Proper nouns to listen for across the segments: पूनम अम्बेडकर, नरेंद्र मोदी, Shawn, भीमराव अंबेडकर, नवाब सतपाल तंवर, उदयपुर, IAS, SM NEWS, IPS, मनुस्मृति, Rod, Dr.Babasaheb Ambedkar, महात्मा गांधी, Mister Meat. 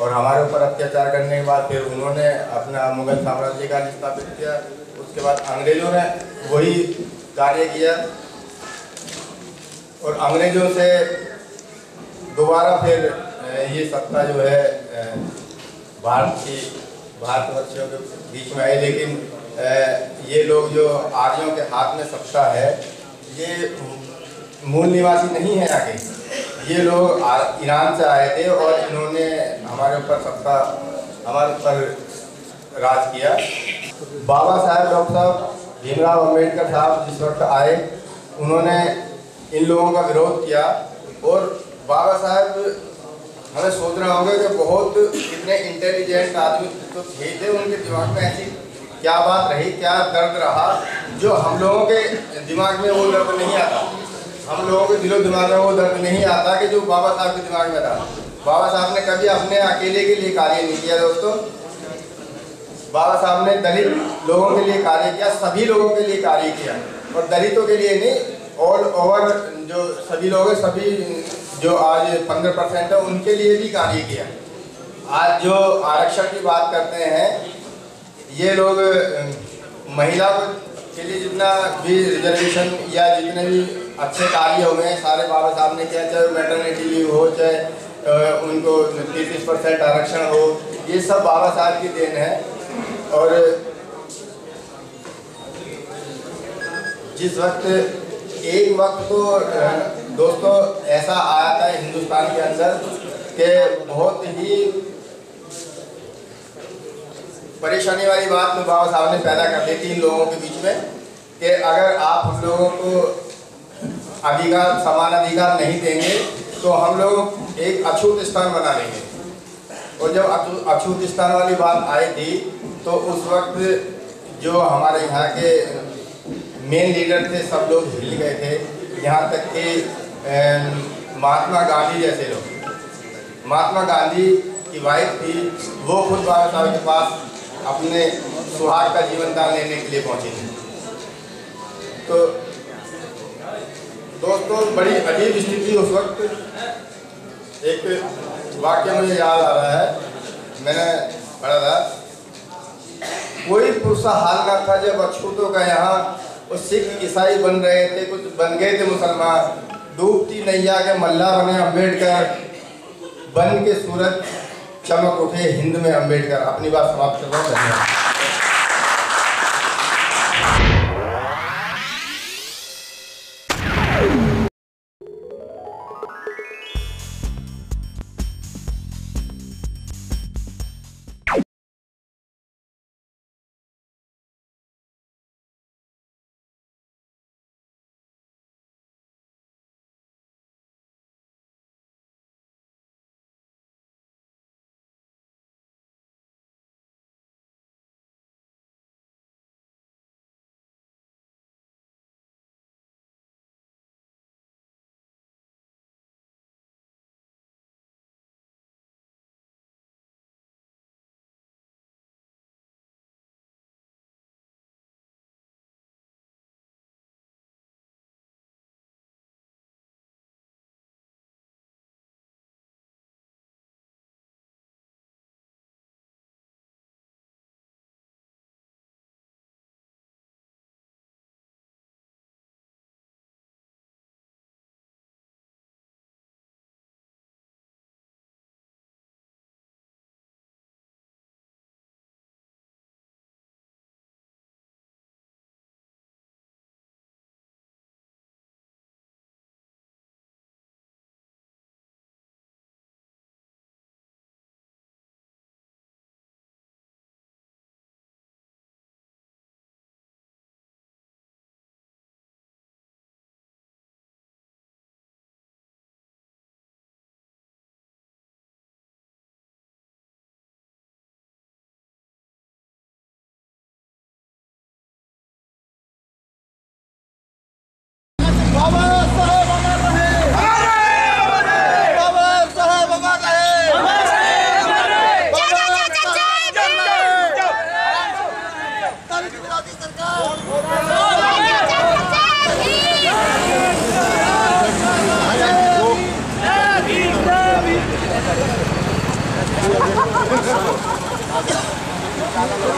और हमारे ऊपर अत्याचार करने के बाद फिर उन्होंने अपना मुगल साम्राज्य का स्थापित किया। उसके बाद अंग्रेजों ने वही कार्य किया और अंग्रेजों से दोबारा फिर ये सत्ता जो है भारतवर्षियों के बीच में आई। लेकिन ये लोग जो आर्यों के हाथ में सत्ता है ये मूल निवासी नहीं है आगे, ये लोग ईरान से आए थे और इन्होंने हमारे ऊपर राज किया। बाबा साहेब डॉक्टर साहब भीमराव अंबेडकर साहब जिस वक्त आए उन्होंने इन लोगों का विरोध किया और बाबा साहब हमें सोचना होगा कि बहुत कितने इंटेलिजेंट आदमी तो थे, उनके दिमाग में ऐसी क्या बात रही, क्या दर्द रहा जो हम लोगों के दिमाग में वो दर्द नहीं आता, हम लोगों के दिलो दिमाग में वो दर्द नहीं आता कि जो बाबा साहब के दिमाग में था। बाबा साहब ने कभी अपने अकेले के लिए कार्य नहीं किया दोस्तों, बाबा साहब ने दलित लोगों के लिए कार्य किया, सभी लोगों के लिए कार्य किया और दलितों के लिए नहीं, ऑल ओवर जो सभी लोग हैं, सभी जो आज 15% है उनके लिए भी कार्य किया। आज जो आरक्षण की बात करते हैं ये लोग महिला के लिए जितना भी रिजर्वेशन या जितने भी अच्छे कार्य हुए हैं सारे बाबा साहब ने किया, चाहे मैटरनिटी लीव हो, चाहे उनको 33% आरक्षण हो, ये सब बाबा साहब की देन है। और जिस वक्त एक वक्त तो दोस्तों ऐसा आया था हिंदुस्तान के अंदर कि बहुत ही परेशानी वाली बात तो बाबा साहब ने पैदा कर दी थी इन लोगों के बीच में कि अगर आप हम लोगों को अधिकार समान अधिकार नहीं देंगे तो हम लोग एक अछूत स्थान बना लेंगे। और जब अछूत स्थान वाली बात आई थी तो उस वक्त जो हमारे यहाँ के मेन लीडर थे सब लोग हिल गए थे, यहाँ तक कि महात्मा गांधी जैसे लोग, महात्मा गांधी की वाइफ थी वो खुद बाबा साहब के पास अपने सुहाग का जीवन दान लेने के लिए पहुँची थी। तो दोस्तों बड़ी अजीब स्थिति उस वक्त। एक वाक्य मुझे याद आ रहा है, मैंने पढ़ा था, कोई पुरसा हाल ना था जब अछूतों का यहाँ, वो सिख ईसाई बन रहे थे, कुछ बन गए थे मुसलमान, डूबती नैया के मल्ला बने अंबेडकर, बन के सूरज चमक उठे हिंद में अंबेडकर। अपनी बात समाप्त कर रहा हूं।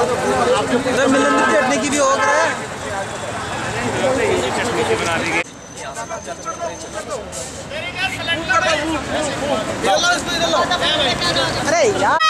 सर मिलन की चटनी की भी हो रहा है। अरे यार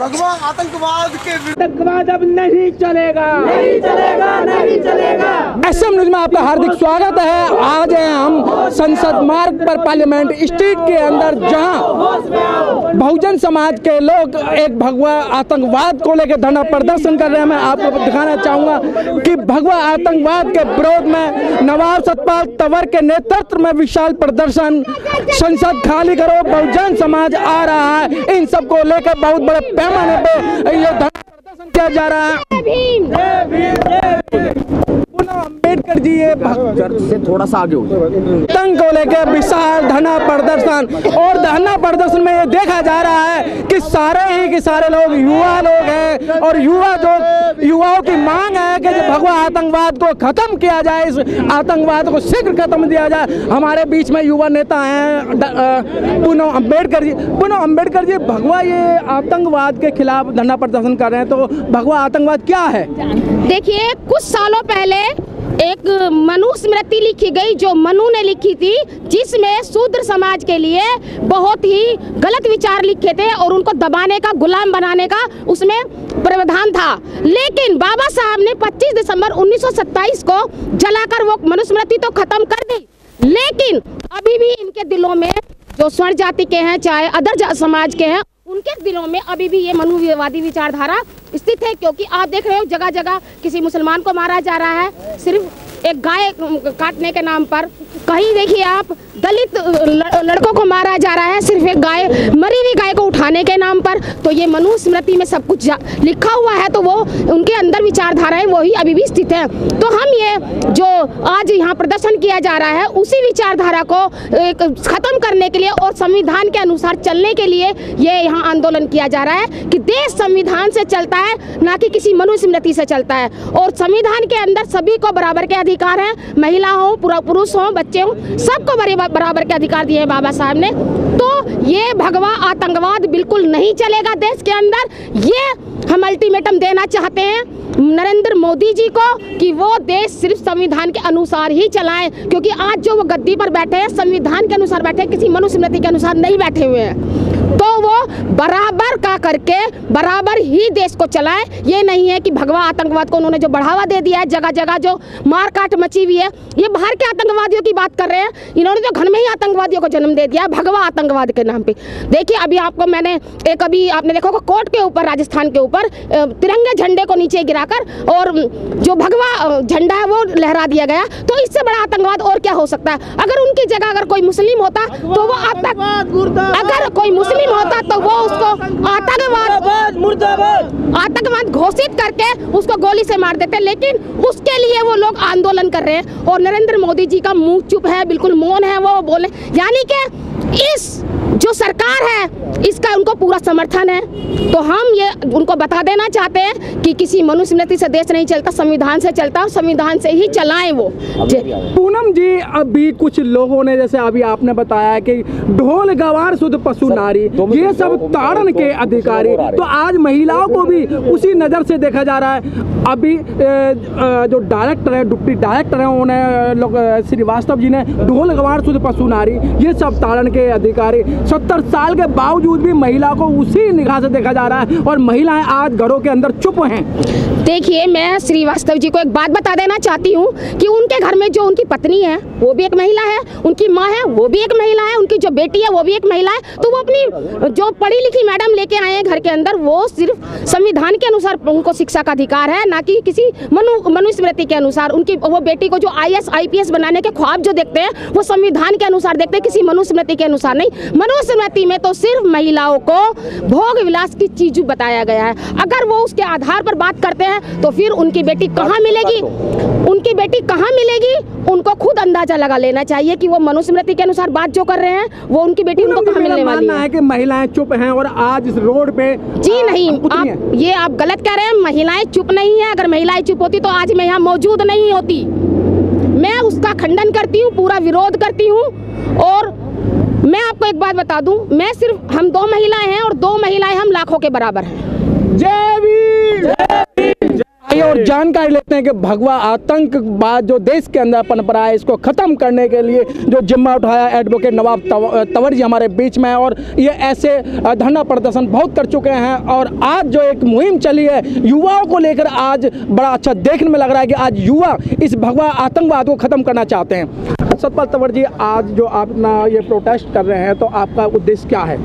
भगवान आतंकवाद के आतंकवाद अब नहीं चलेगा, नहीं चलेगा, नहीं चलेगा। SM न्यूज में आपका हार्दिक स्वागत है। आज हैं हम संसद मार्ग पर पार्लियामेंट स्ट्रीट के अंदर, जहां बहुजन समाज के लोग एक भगवा आतंकवाद को लेकर धरना प्रदर्शन कर रहे हैं। मैं आपको दिखाना चाहूँगा कि भगवा आतंकवाद के विरोध में नवाब सतपाल तंवर के नेतृत्व में विशाल प्रदर्शन, संसद खाली करो, बहुजन समाज आ रहा है, इन सबको लेकर बहुत बड़े पैमाने पर ये धरना प्रदर्शन किया जा रहा है। अंबेडकर जी से थोड़ा सा आगे तंग को लेकर विशाल धरना प्रदर्शन, और धरना प्रदर्शन में ये देखा जा रहा है कि सारे लोग युवा लोग हैं, और युवाओं की मांग है कि भगवा आतंकवाद को खत्म किया जाए, इस आतंकवाद को शीघ्र खत्म किया जाए। हमारे बीच में युवा नेता हैं पूनम अम्बेडकर जी। भगवा ये आतंकवाद के खिलाफ धरना प्रदर्शन कर रहे हैं, तो भगवा आतंकवाद क्या है? देखिए, कुछ सालों पहले एक मनुस्मृति लिखी गई, जो मनु ने लिखी थी, जिसमें शूद्र समाज के लिए बहुत ही गलत विचार लिखे थे और उनको दबाने का, गुलाम बनाने का उसमें प्रावधान था। लेकिन बाबा साहब ने 25 दिसंबर 1927 को जलाकर वो मनुस्मृति तो खत्म कर दी, लेकिन अभी भी इनके दिलों में, जो स्वर्ण जाति के हैं चाहे अदर समाज के हैं, उनके दिलों में अभी भी ये मनुवादी विचारधारा स्थित है। क्योंकि आप देख रहे हो जगह जगह किसी मुसलमान को मारा जा रहा है सिर्फ एक गाय काटने के नाम पर, कहीं देखिए आप दलित लड़कों को मारा जा रहा है सिर्फ एक गाय, मरी हुई गाय को उठाने के नाम पर। तो ये मनुस्मृति में सब कुछ लिखा हुआ है, तो वो उनके अंदर विचारधाराएं वही अभी भी स्थित है। तो हम ये जो आज यहाँ प्रदर्शन किया जा रहा है, उसी विचारधारा को ख़त्म करने के लिए और संविधान के अनुसार चलने के लिए ये यहाँ आंदोलन किया जा रहा है कि देश संविधान से चलता है, ना कि किसी मनुस्मृति से चलता है। और संविधान के अंदर सभी को बराबर के अधिकार हैं, महिला हों, पुरुष हों, बच्चे हों, सबको बराबर के अधिकार दिए हैं बाबा साहब ने। तो ये भगवा आतंकवाद बिल्कुल नहीं चलेगा देश के अंदर। ये हम अल्टीमेटम देना चाहते हैं नरेंद्र मोदी जी को कि वो देश सिर्फ संविधान के अनुसार ही चलाएं, क्योंकि आज जो वो गद्दी पर बैठे हैं संविधान के अनुसार बैठे हैं, किसी मनुस्मृति के अनुसार नहीं बैठे हुए हैं। तो वो बराबर का करके बराबर ही देश को चलाएं। ये नहीं है कि भगवा आतंकवाद को उन्होंने जो बढ़ावा दे दिया है, जगह जगह जो मारकाट मची हुई है, ये बाहर के आतंकवादियों की बात कर रहे हैं, इन्होंने तो घर में ही आतंकवादियों को जन्म दे दिया है भगवा आतंकवाद के नाम पे। देखिए अभी आपको मैंने एक, अभी आपने देखा होगा कोर्ट के ऊपर, राजस्थान के ऊपर तिरंगे झंडे को नीचे गिराकर और जो भगवा झंडा है वो लहरा दिया गया। तो इससे बड़ा आतंकवाद और क्या हो सकता है? अगर उनकी जगह अगर कोई मुस्लिम होता तो वो उसको आतंकवाद घोषित करके उसको गोली से मार देते, लेकिन उसके लिए वो लोग आंदोलन कर रहे हैं। और नरेंद्र मोदी जी का मुंह चुप है, बिल्कुल मौन है, वो बोले, यानी कि इस जो सरकार है इसका उनको पूरा समर्थन है। तो हम ये उनको बता देना चाहते हैं कि किसी मनुस्मृति से देश नहीं चलता, संविधान से चलता है, संविधान से ही चलाएं वो। पूनम जी, अभी कुछ लोगों ने, जैसे अभी आपने बताया कि ढोल गवार शुद्ध पशु नारी, ये सब ताड़न के अधिकारी, तो आज महिलाओं को भी उसी नज़र से देखा जा रहा है। अभी जो डायरेक्टर है, डिप्टी डायरेक्टर है, उन्हें श्रीवास्तव जी ने ढोल गवार शुद्ध पशु नारी, ये सब ताड़न के अधिकारी, 70 साल के बावजूद भी महिला को उसी निगाह से देखा जा रहा है और महिलाएं आज घरों के अंदर चुप हैं। देखिए, मैं श्रीवास्तव जी को एक बात बता देना चाहती हूँ कि उनके घर में जो उनकी पत्नी है वो भी एक महिला है, उनकी माँ है वो भी एक महिला है, उनकी जो बेटी है वो भी एक महिला है। तो वो अपनी जो पढ़ी लिखी मैडम लेके आए हैं घर के अंदर, वो सिर्फ संविधान के अनुसार उनको शिक्षा का अधिकार है, ना कि किसी मनुस्मृति के अनुसार। उनकी वो बेटी को जो IAS IPS बनाने के ख्वाब जो देखते हैं वो संविधान के अनुसार देखते हैं, किसी मनुस्मृति के अनुसार नहीं। मनुस्मृति में तो सिर्फ महिलाओं को भोग विलास की चीज बताया गया है। अगर वो उसके आधार पर बात करते हैं तो फिर उनकी बेटी कहाँ मिलेगी, उनकी बेटी कहाँ मिलेगी? उनको खुद अंदाजा लगा लेना चाहिए कि वो मनुस्मृति के अनुसार बात जो कर रहे हैं वो उनकी बेटी उनको कहाँ मिलने वाली है। कि महिलाएं चुप हैं और आज इस रोड पे जी नहीं, आप ये आप गलत कह रहे हैं। महिलाएं चुप नहीं है, अगर महिलाएं चुप होती तो आज मैं यहाँ मौजूद नहीं होती। मैं उसका खंडन करती हूँ, पूरा विरोध करती हूँ। और मैं आपको एक बात बता दूँ, मैं सिर्फ हम 2 महिलाएं हैं और 2 महिलाएं हम लाखों के बराबर हैं। जय भीम। और जानकारी लेते हैं कि भगवा आतंकवाद जो देश के अंदर पनप रहा है, इसको खत्म करने के लिए जो जिम्मा उठाया एडवोकेट नवाब तंवर जी हमारे बीच में, और ये ऐसे धरना प्रदर्शन बहुत कर चुके हैं। और आज जो एक मुहिम चली है युवाओं को लेकर, आज बड़ा अच्छा देखने में लग रहा है कि आज युवा इस भगवा आतंकवाद को खत्म करना चाहते हैं। सतपाल तंवर जी, आज जो आप ये प्रोटेस्ट कर रहे हैं तो आपका उद्देश्य क्या है?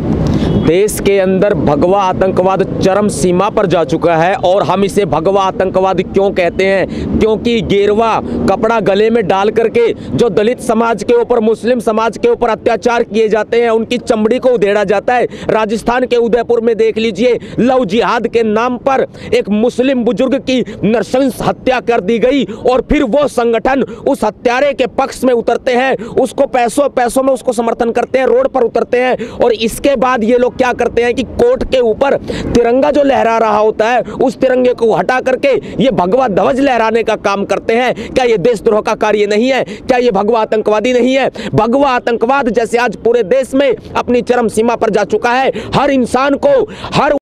देश के अंदर भगवा आतंकवाद चरम सीमा पर जा चुका है और हम इसे भगवा आतंकवाद क्यों कहते हैं? क्योंकि गेरवा कपड़ा गले में डाल करके जो दलित समाज के ऊपर, मुस्लिम समाज के ऊपर अत्याचार किए जाते हैं, उनकी चमड़ी को उधेड़ा जाता है। राजस्थान के उदयपुर में देख लीजिए, लव जिहाद के नाम पर एक मुस्लिम बुजुर्ग की नृशंस हत्या कर दी गई और फिर वो संगठन उस हत्यारे के पक्ष में उतरते हैं, उसको पैसों में उसको समर्थन करते हैं, रोड पर उतरते हैं। और इसके बाद ये लोग क्या करते हैं कि कोर्ट के ऊपर तिरंगा जो लहरा रहा होता है उस तिरंगे को हटा करके ये भगवा ध्वज लहराने का काम करते हैं। क्या ये देशद्रोह का कार्य नहीं है? क्या ये भगवा आतंकवादी नहीं है? भगवा आतंकवाद जैसे आज पूरे देश में अपनी चरम सीमा पर जा चुका है। हर इंसान को, हर